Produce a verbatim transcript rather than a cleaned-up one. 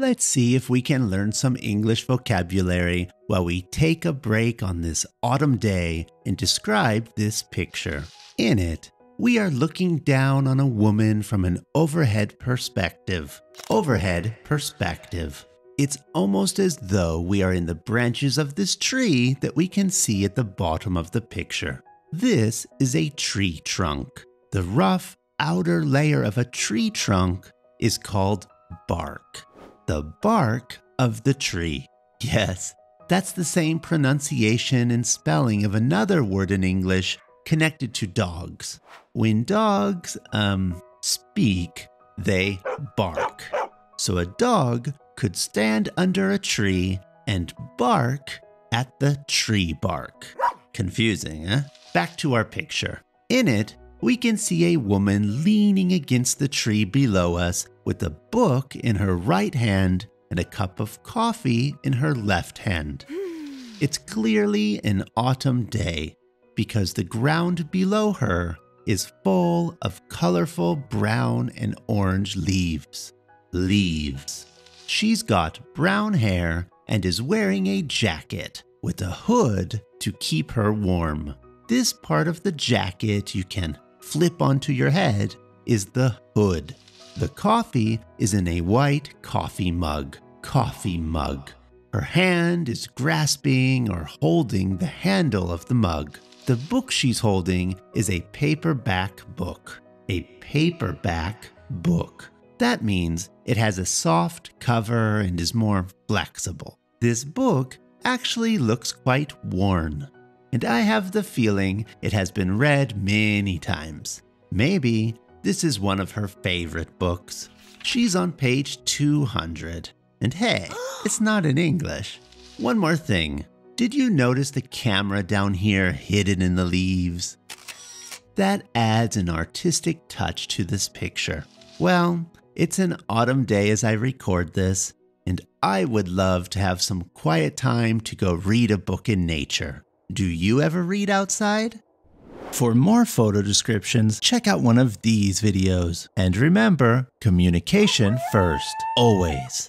Let's see if we can learn some English vocabulary while we take a break on this autumn day and describe this picture. In it, we are looking down on a woman from an overhead perspective. Overhead perspective. It's almost as though we are in the branches of this tree that we can see at the bottom of the picture. This is a tree trunk. The rough outer layer of a tree trunk is called bark. The bark of the tree. Yes, that's the same pronunciation and spelling of another word in English connected to dogs. When dogs, um, speak, they bark. So a dog could stand under a tree and bark at the tree bark. Confusing, huh? Back to our picture. In it, we can see a woman leaning against the tree below us with a book in her right hand and a cup of coffee in her left hand. It's clearly an autumn day because the ground below her is full of colorful brown and orange leaves. Leaves. She's got brown hair and is wearing a jacket with a hood to keep her warm. This part of the jacket you can flip onto your head is the hood. The coffee is in a white coffee mug. Coffee mug. Her hand is grasping or holding the handle of the mug. The book she's holding is a paperback book. A paperback book. That means it has a soft cover and is more flexible. This book actually looks quite worn. And I have the feeling it has been read many times. Maybe this is one of her favorite books. She's on page two hundred. And hey, it's not in English. One more thing. Did you notice the camera down here hidden in the leaves? That adds an artistic touch to this picture. Well, it's an autumn day as I record this, and I would love to have some quiet time to go read a book in nature. Do you ever read outside? For more photo descriptions, check out one of these videos. And remember, communication first, always.